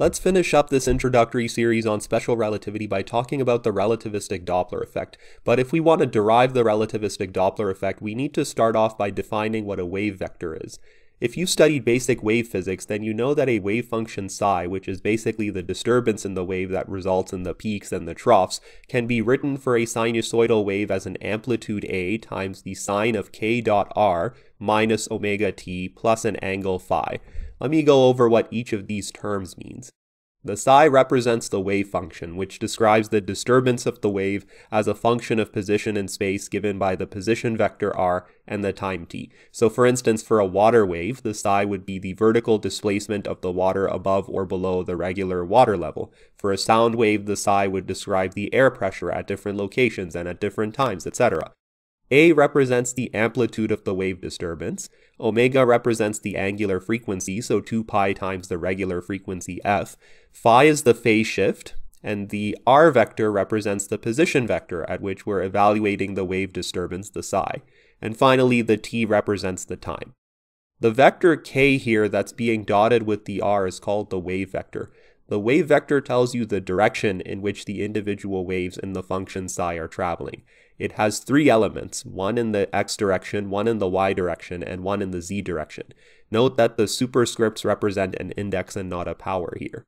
Let's finish up this introductory series on special relativity by talking about the relativistic Doppler effect. But if we want to derive the relativistic Doppler effect, we need to start off by defining what a wave vector is. If you studied basic wave physics, then you know that a wave function psi, which is basically the disturbance in the wave that results in the peaks and the troughs, can be written for a sinusoidal wave as an amplitude A times the sine of k dot r minus omega t plus an angle phi. Let me go over what each of these terms means. The psi represents the wave function, which describes the disturbance of the wave as a function of position in space given by the position vector r and the time t. So for instance, for a water wave, the psi would be the vertical displacement of the water above or below the regular water level. For a sound wave, the psi would describe the air pressure at different locations and at different times, etc. A represents the amplitude of the wave disturbance, omega represents the angular frequency, so 2 pi times the regular frequency f, phi is the phase shift, and the r vector represents the position vector at which we're evaluating the wave disturbance, the psi, and finally the t represents the time. The vector k here that's being dotted with the r is called the wave vector. The wave vector tells you the direction in which the individual waves in the function psi are traveling. It has three elements, one in the x direction, one in the y direction, and one in the z direction. Note that the superscripts represent an index and not a power here.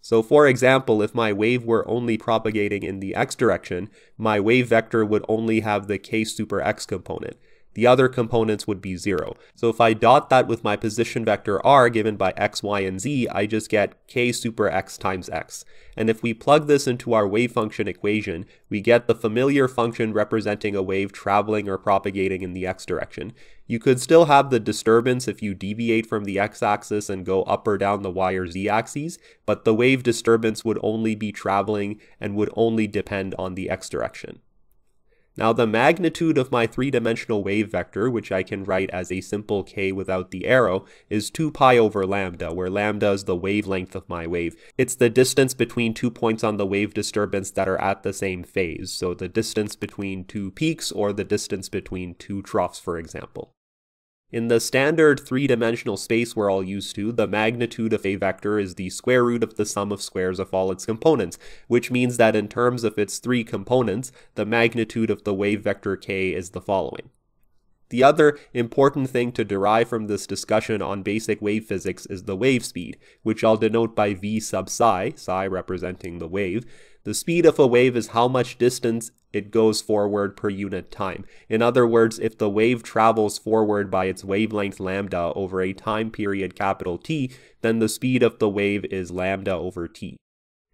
So for example, if my wave were only propagating in the x direction, my wave vector would only have the k super x component. The other components would be 0. So if I dot that with my position vector r given by x, y, and z, I just get k super x times x. And if we plug this into our wave function equation, we get the familiar function representing a wave traveling or propagating in the x direction. You could still have the disturbance if you deviate from the x-axis and go up or down the y or z axes, but the wave disturbance would only be traveling and would only depend on the x direction. Now the magnitude of my three-dimensional wave vector, which I can write as a simple k without the arrow, is 2 pi over lambda, where lambda is the wavelength of my wave. It's the distance between two points on the wave disturbance that are at the same phase, so the distance between two peaks or the distance between two troughs, for example. In the standard three-dimensional space we're all used to, the magnitude of a vector is the square root of the sum of squares of all its components, which means that in terms of its three components, the magnitude of the wave vector k is the following. The other important thing to derive from this discussion on basic wave physics is the wave speed, which I'll denote by v sub psi, psi representing the wave. The speed of a wave is how much distance it goes forward per unit time. In other words, if the wave travels forward by its wavelength lambda over a time period capital T, then the speed of the wave is lambda over T.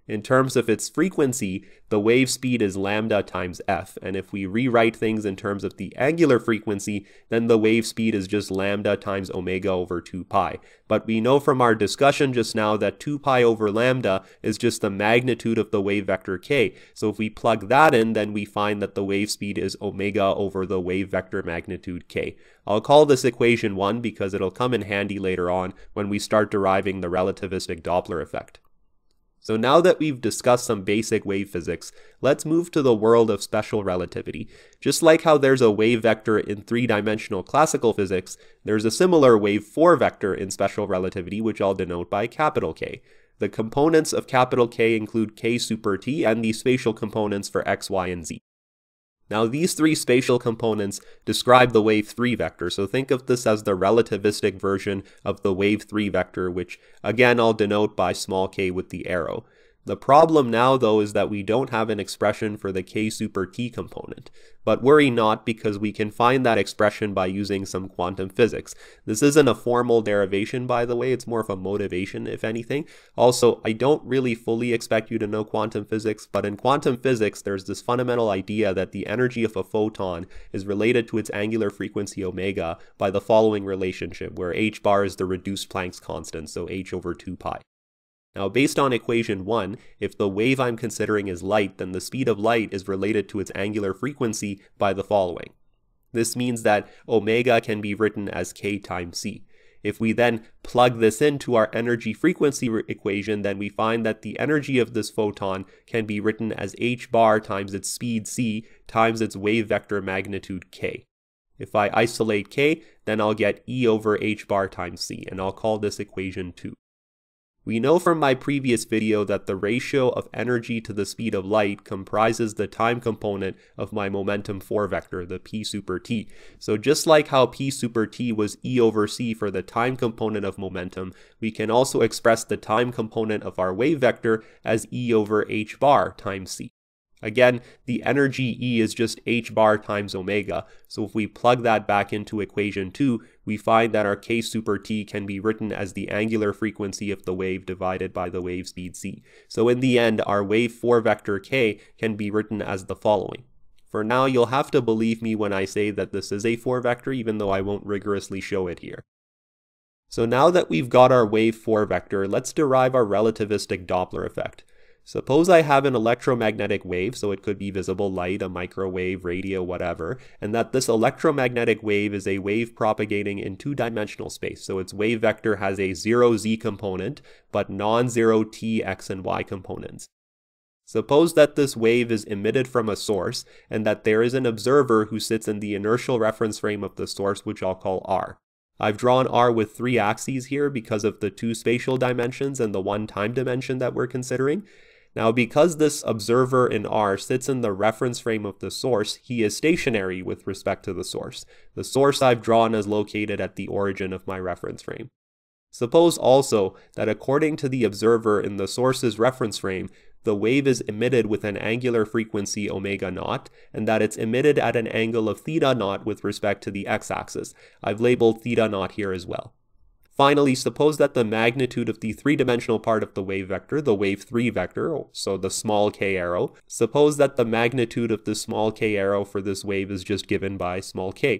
In terms of its frequency, the wave speed is lambda times f, and if we rewrite things in terms of the angular frequency, then the wave speed is just lambda times omega over 2 pi. But we know from our discussion just now that 2 pi over lambda is just the magnitude of the wave vector k, so if we plug that in, then we find that the wave speed is omega over the wave vector magnitude k. I'll call this equation 1 because it'll come in handy later on when we start deriving the relativistic Doppler effect. So now that we've discussed some basic wave physics, let's move to the world of special relativity. Just like how there's a wave vector in three-dimensional classical physics, there's a similar wave 4-vector in special relativity, which I'll denote by capital K. The components of capital K include k super t and the spatial components for x, y, and z. Now these three spatial components describe the wave 3 vector, so think of this as the relativistic version of the wave 3 vector, which again I'll denote by small k with the arrow. The problem now though is that we don't have an expression for the k super t component. But worry not, because we can find that expression by using some quantum physics. This isn't a formal derivation, by the way, it's more of a motivation, if anything. Also, I don't really fully expect you to know quantum physics, but in quantum physics, there's this fundamental idea that the energy of a photon is related to its angular frequency omega by the following relationship, where h bar is the reduced Planck's constant, so h over 2 pi. Now, based on equation 1, if the wave I'm considering is light, then the speed of light is related to its angular frequency by the following. This means that omega can be written as k times c. If we then plug this into our energy frequency equation, then we find that the energy of this photon can be written as h bar times its speed c times its wave vector magnitude k. If I isolate k, then I'll get e over h bar times c, and I'll call this equation 2. We know from my previous video that the ratio of energy to the speed of light comprises the time component of my momentum 4 vector, the p super t. So just like how p super t was e over c for the time component of momentum, we can also express the time component of our wave vector as e over h bar times c. Again, the energy E is just h bar times omega, so if we plug that back into equation 2, we find that our k super t can be written as the angular frequency of the wave divided by the wave speed c. So in the end, our wave 4 vector k can be written as the following. For now, you'll have to believe me when I say that this is a 4 vector, even though I won't rigorously show it here. So now that we've got our wave 4 vector, let's derive our relativistic Doppler effect. Suppose I have an electromagnetic wave, so it could be visible light, a microwave, radio, whatever, and that this electromagnetic wave is a wave propagating in two-dimensional space. So its wave vector has a 0z component, but non-zero t, x, and y components. Suppose that this wave is emitted from a source, and that there is an observer who sits in the inertial reference frame of the source, which I'll call R. I've drawn R with 3 axes here because of the 2 spatial dimensions and the 1 time dimension that we're considering. Now, because this observer in R sits in the reference frame of the source, he is stationary with respect to the source. The source I've drawn is located at the origin of my reference frame. Suppose also that according to the observer in the source's reference frame, the wave is emitted with an angular frequency omega naught, and that it's emitted at an angle of theta naught with respect to the x-axis. I've labeled theta naught here as well. Finally, suppose that the magnitude of the 3-dimensional part of the wave vector, the wave 3 vector, so the small k arrow, suppose that the magnitude of the small k arrow for this wave is just given by small k.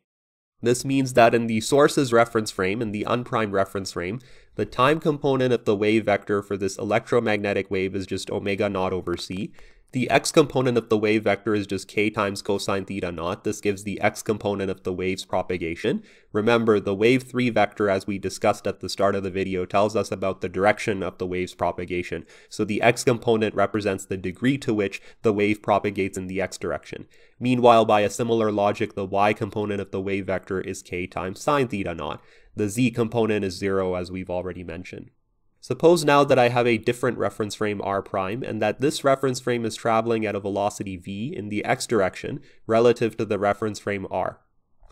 This means that in the source's reference frame, in the unprimed reference frame, the time component of the wave vector for this electromagnetic wave is just omega naught over c. The x component of the wave vector is just k times cosine theta naught. This gives the x component of the wave's propagation. Remember, the wave 3 vector, as we discussed at the start of the video, tells us about the direction of the wave's propagation. So the x component represents the degree to which the wave propagates in the x direction. Meanwhile, by a similar logic, the y component of the wave vector is k times sine theta naught. The z component is 0, as we've already mentioned. Suppose now that I have a different reference frame r prime, and that this reference frame is traveling at a velocity v in the x direction relative to the reference frame r.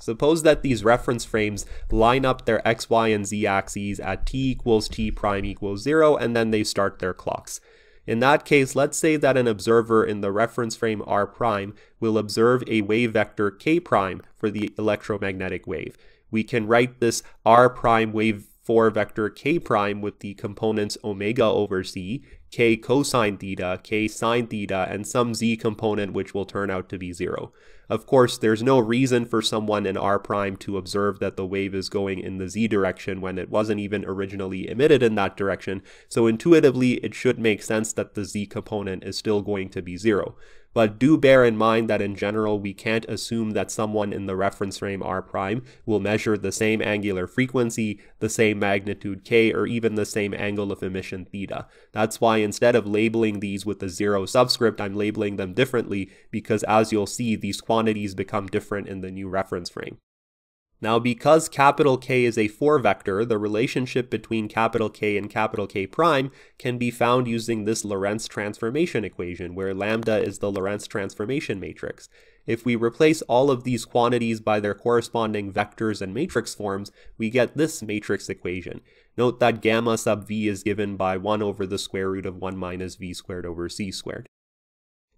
Suppose that these reference frames line up their x, y, and z axes at t = t prime = 0, and then they start their clocks. In that case, let's say that an observer in the reference frame r prime will observe a wave vector k prime for the electromagnetic wave. We can write this r prime wave 4 vector k prime with the components omega over c, k cosine theta, k sine theta, and some z component which will turn out to be 0. Of course, there's no reason for someone in r prime to observe that the wave is going in the z direction when it wasn't even originally emitted in that direction, so intuitively it should make sense that the z component is still going to be 0. But do bear in mind that in general we can't assume that someone in the reference frame r prime will measure the same angular frequency, the same magnitude k, or even the same angle of emission theta. That's why instead of labeling these with a 0 subscript, I'm labeling them differently, because as you'll see, these quantities become different in the new reference frame. Now, because capital K is a 4 vector, the relationship between capital K and capital K prime can be found using this Lorentz transformation equation, where lambda is the Lorentz transformation matrix. If we replace all of these quantities by their corresponding vectors and matrix forms, we get this matrix equation. Note that gamma sub v is given by 1 over the square root of 1 minus v squared over c squared.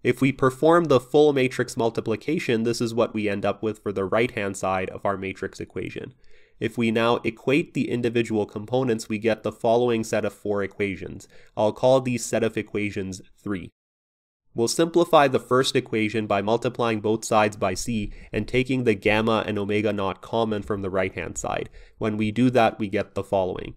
If we perform the full matrix multiplication, this is what we end up with for the right-hand side of our matrix equation. If we now equate the individual components, we get the following set of 4 equations. I'll call these set of equations 3. We'll simplify the first equation by multiplying both sides by c and taking the gamma and omega naught common from the right-hand side. When we do that, we get the following.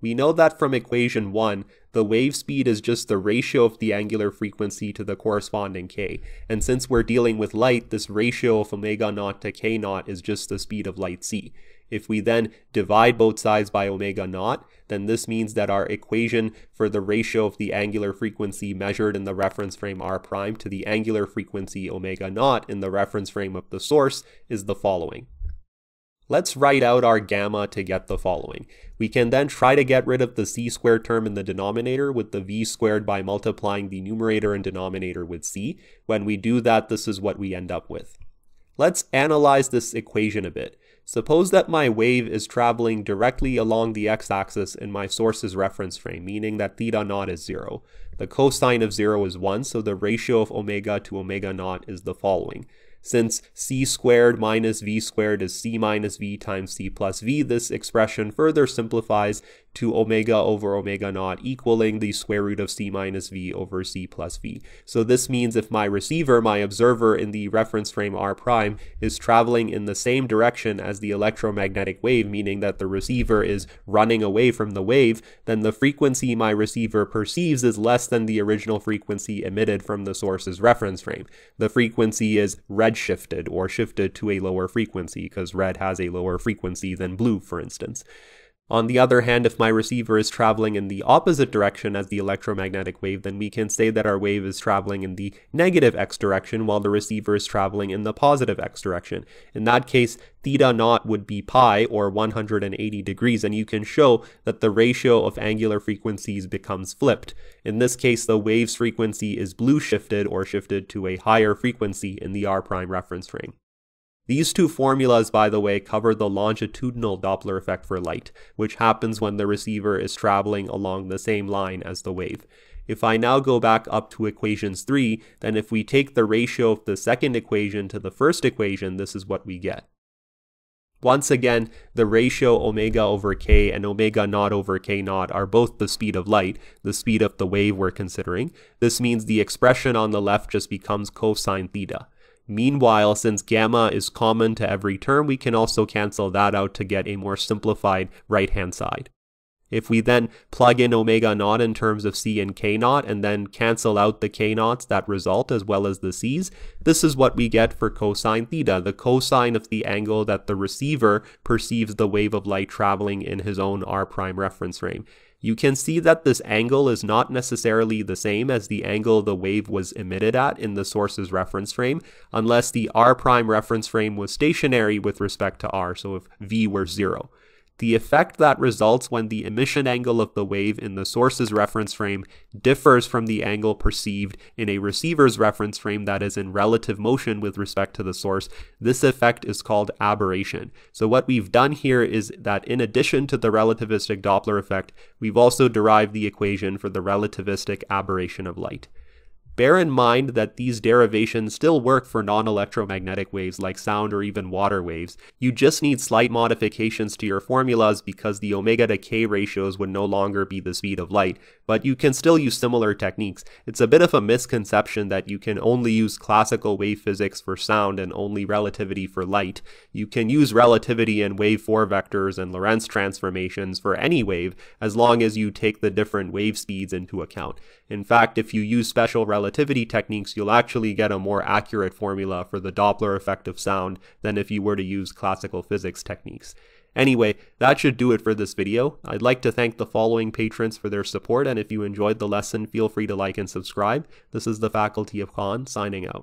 We know that from equation 1, the wave speed is just the ratio of the angular frequency to the corresponding k, and since we're dealing with light, this ratio of omega naught to k naught is just the speed of light c. If we then divide both sides by omega naught, then this means that our equation for the ratio of the angular frequency measured in the reference frame r prime to the angular frequency omega naught in the reference frame of the source is the following. Let's write out our gamma to get the following. We can then try to get rid of the c squared term in the denominator with the v squared by multiplying the numerator and denominator with c. When we do that, this is what we end up with. Let's analyze this equation a bit. Suppose that my wave is traveling directly along the x-axis in my source's reference frame, meaning that theta naught is 0. The cosine of 0 is 1, so the ratio of omega to omega naught is the following. Since c squared minus v squared is c minus v times c plus v, this expression further simplifies to omega over omega naught equaling the square root of c minus v over c plus v. So this means if my receiver, my observer in the reference frame r prime, is traveling in the same direction as the electromagnetic wave, meaning that the receiver is running away from the wave, then the frequency my receiver perceives is less than the original frequency emitted from the source's reference frame. The frequency is redshifted, or shifted to a lower frequency, because red has a lower frequency than blue, for instance. On the other hand, if my receiver is traveling in the opposite direction as the electromagnetic wave, then we can say that our wave is traveling in the negative x direction while the receiver is traveling in the positive x direction. In that case, theta naught would be pi, or 180 degrees, and you can show that the ratio of angular frequencies becomes flipped. In this case, the wave's frequency is blue shifted, or shifted to a higher frequency in the r' reference frame. These two formulas, by the way, cover the longitudinal Doppler effect for light, which happens when the receiver is traveling along the same line as the wave. If I now go back up to equations 3, then if we take the ratio of the second equation to the first equation, this is what we get. Once again, the ratio omega over k and omega naught over k naught are both the speed of light, the speed of the wave we're considering. This means the expression on the left just becomes cosine theta. Meanwhile, since gamma is common to every term, we can also cancel that out to get a more simplified right-hand side. If we then plug in omega naught in terms of c and k naught, and then cancel out the k naughts that result as well as the c's, this is what we get for cosine theta, the cosine of the angle that the receiver perceives the wave of light traveling in his own r' reference frame. You can see that this angle is not necessarily the same as the angle the wave was emitted at in the source's reference frame, unless the r' reference frame was stationary with respect to r, so if v were 0. The effect that results when the emission angle of the wave in the source's reference frame differs from the angle perceived in a receiver's reference frame that is in relative motion with respect to the source, this effect is called aberration. So what we've done here is that in addition to the relativistic Doppler effect, we've also derived the equation for the relativistic aberration of light. Bear in mind that these derivations still work for non-electromagnetic waves like sound or even water waves. You just need slight modifications to your formulas because the omega to k ratios would no longer be the speed of light, but you can still use similar techniques. It's a bit of a misconception that you can only use classical wave physics for sound and only relativity for light. You can use relativity and wave 4-vectors and Lorentz transformations for any wave as long as you take the different wave speeds into account. In fact, if you use special relativity techniques, you'll actually get a more accurate formula for the Doppler effect of sound than if you were to use classical physics techniques. Anyway, that should do it for this video. I'd like to thank the following patrons for their support, and if you enjoyed the lesson, feel free to like and subscribe. This is the Faculty of Khan, signing out.